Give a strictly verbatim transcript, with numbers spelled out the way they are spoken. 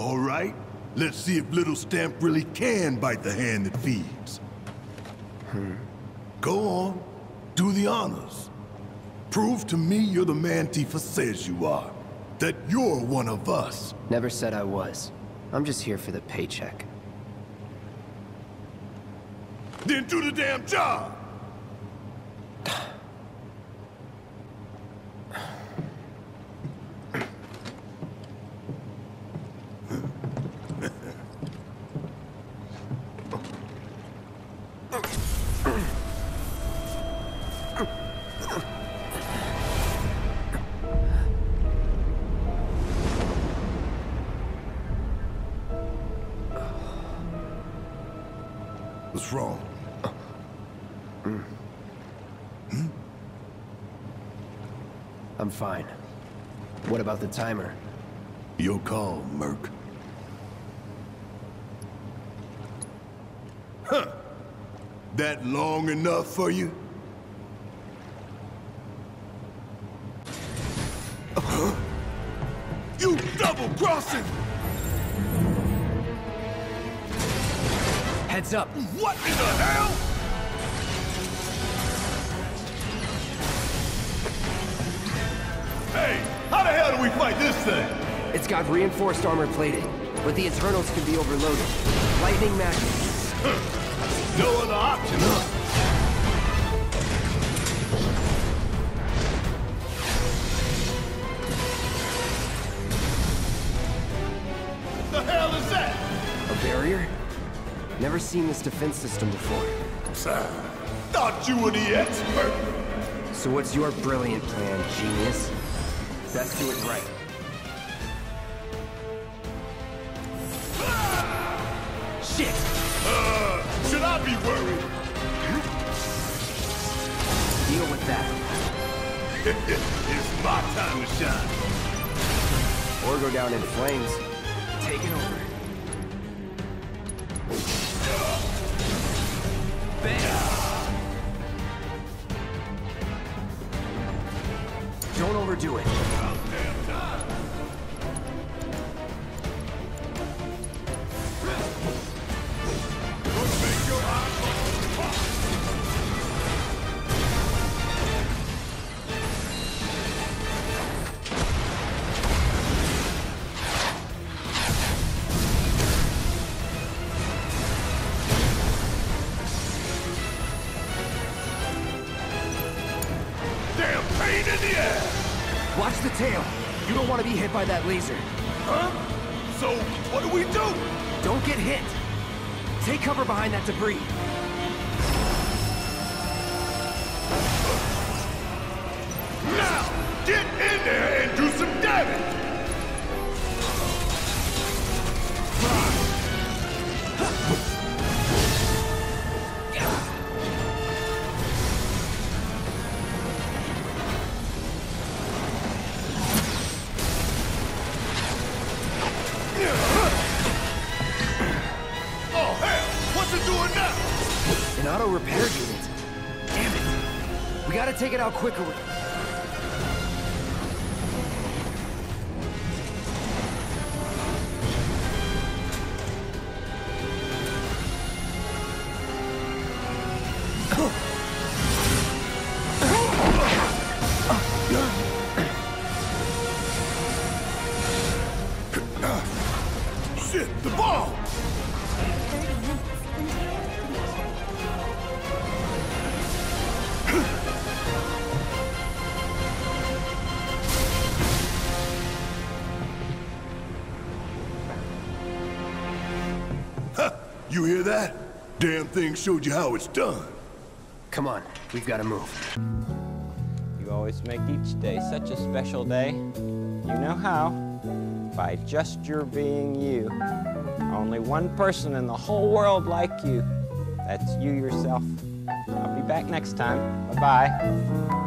All right, let's see if Little Stamp really can bite the hand that feeds. Hmm. Go on, do the honors. Prove to me you're the man Tifa says you are. That you're one of us. Never said I was. I'm just here for the paycheck. Then do the damn job! What's wrong? Mm. Hmm? I'm fine. What about the timer? Your call, Merck. Huh. That long enough for you? Uh-huh. You double-crossing! Heads up! What in the hell?! Hey! How the hell do we fight this thing?! It's got reinforced armor plating, but the Eternals can be overloaded. Lightning matches. No other option, huh? The hell is that?! A barrier? Never seen this defense system before. Sir, thought you were the expert! So what's your brilliant plan, genius? Best do it right. Ah! Shit! Uh, should I be worried? Deal with that. It's my time to shine. Or go down in flames. Taking over. Don't overdo it. Watch the tail. You don't want to be hit by that laser. Huh? So, what do we do? Don't get hit. Take cover behind that debris. Now, get in there and do some damage. An auto-repair unit. Damn it. We gotta take it out quickly. Shit, the ball! You hear that? Damn thing showed you how it's done. Come on, we've got to move. You always make each day such a special day. You know how? By just your being you. Only one person in the whole world like you. That's you yourself. I'll be back next time. Bye-bye.